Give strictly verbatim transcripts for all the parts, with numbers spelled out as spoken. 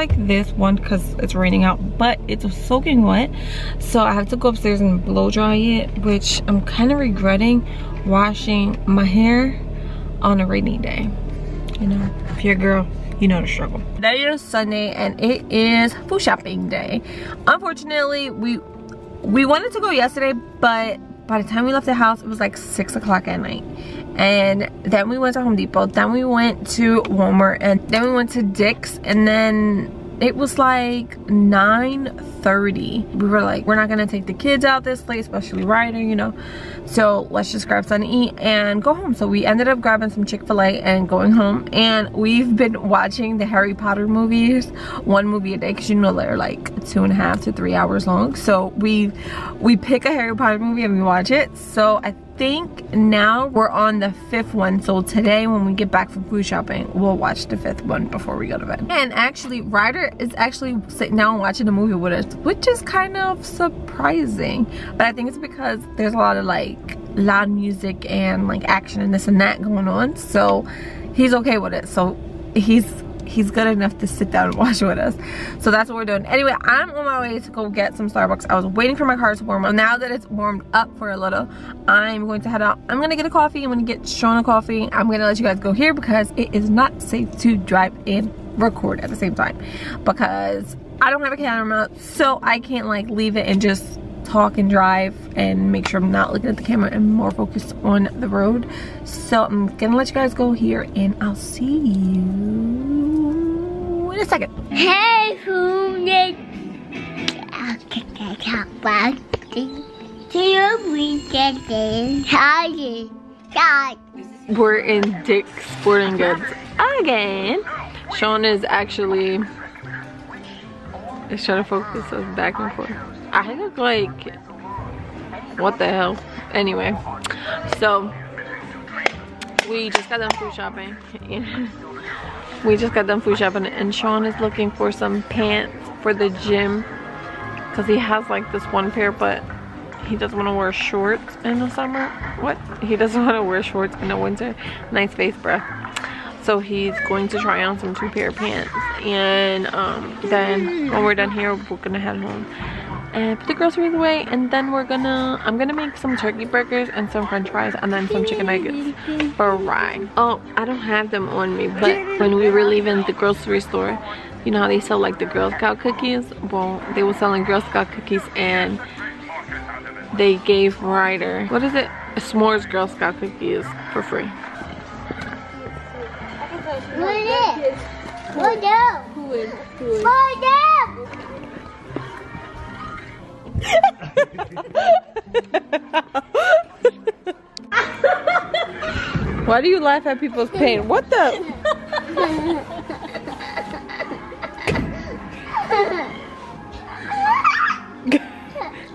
like this one because it's raining out, but it's soaking wet, so I have to go upstairs and blow dry it, which I'm kind of regretting washing my hair on a rainy day. You know, if you're a girl, you know the struggle. Today is Sunday and it is food shopping day. Unfortunately, we we wanted to go yesterday, but by the time we left the house, it was like six o'clock at night. And then we went to Home Depot, then we went to Walmart, and then we went to Dick's, and then it was like nine thirty. We were like, we're not gonna take the kids out this late, especially Ryder, you know, so let's just grab something to eat and go home. So we ended up grabbing some Chick-fil-A and going home, and we've been watching the Harry Potter movies, one movie a day, because you know they're like two and a half to three hours long. So we we pick a Harry Potter movie and we watch it. So I think now we're on the fifth one, so today when we get back from food shopping, we'll watch the fifth one before we go to bed. And actually Ryder is actually sitting down watching a movie with us, which is kind of surprising, but I think it's because there's a lot of like loud music and like action and this and that going on, so he's okay with it. So he's he's good enough to sit down and watch with us. So that's what we're doing. Anyway, I'm on my way to go get some Starbucks. I was waiting for my car to warm up. Now that it's warmed up for a little, I'm going to head out. I'm gonna get a coffee. I'm gonna get Sean a coffee. I'm gonna let you guys go here because it is not safe to drive and record at the same time because I don't have a camera, so I can't like leave it and just talk and drive and make sure I'm not looking at the camera and more focused on the road. So I'm gonna let you guys go here and I'll see you in a second. Hey, who did I talk about? We're in Dick's Sporting Goods again. Sean is actually is trying to focus us back and forth. I look like what the hell? Anyway, so we just got done food shopping. We just got done food shopping and Sean is looking for some pants for the gym because he has like this one pair, but he doesn't want to wear shorts in the summer. What? He doesn't want to wear shorts in the winter. Nice face, bruh. So he's going to try on some two pair of pants, and um, then when we're done here, we're gonna head home and put the groceries away, and then we're gonna I'm gonna make some turkey burgers and some french fries and then some chicken nuggets for Rye. Oh, I don't have them on me, but when we were leaving the grocery store, you know how they sell like the Girl Scout cookies? Well, they were selling Girl Scout cookies and they gave Ryder, what is it? A s'mores Girl Scout cookies for free. What is it? What up? Who is who is what up? Why do you laugh at people's pain? What the?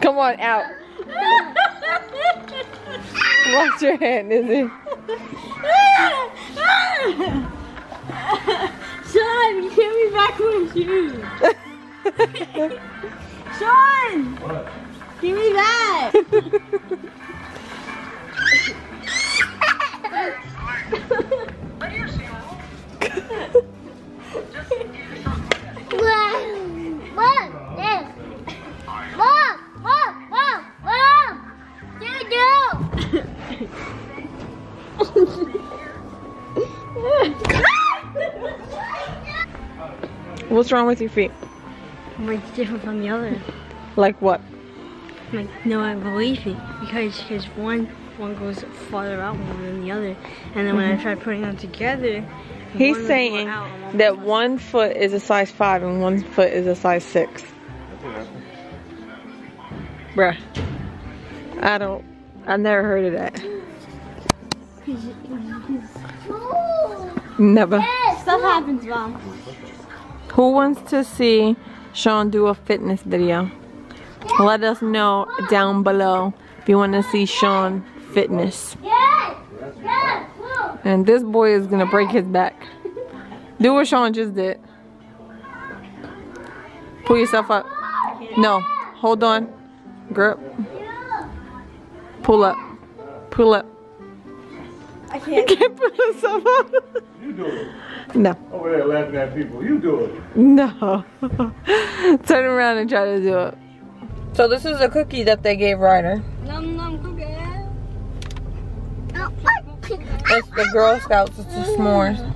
Come on out. Watch your hand, Izzy. Sean, you can't be back with your shoes. Sean! What? Give me that! What are you saying? What? This! Mom! Mom! Mom! Mom! Do do! What's wrong with your feet? One's different from the other. Like what? Like no, I believe it because because one one goes farther out more than the other, and then when mm-hmm. I try putting them together, he's one saying out, one that one foot is a size five and one foot is a size six. Bruh, I don't. I never heard of that. Never. Stuff happens, Mom. Who wants to see Sean do a fitness video? Let us know down below if you want to see Sean fitness. And this boy is gonna break his back. Do what Sean just did. Pull yourself up. No, hold on. Grip. Pull up. Pull up. I can't. I can't put myself up. You do it. No. Over there laughing at people. You do it. No. Turn around and try to do it. So this is a cookie that they gave Ryder. Nom nom cookie. It's the Girl Scouts. It's a s'mores.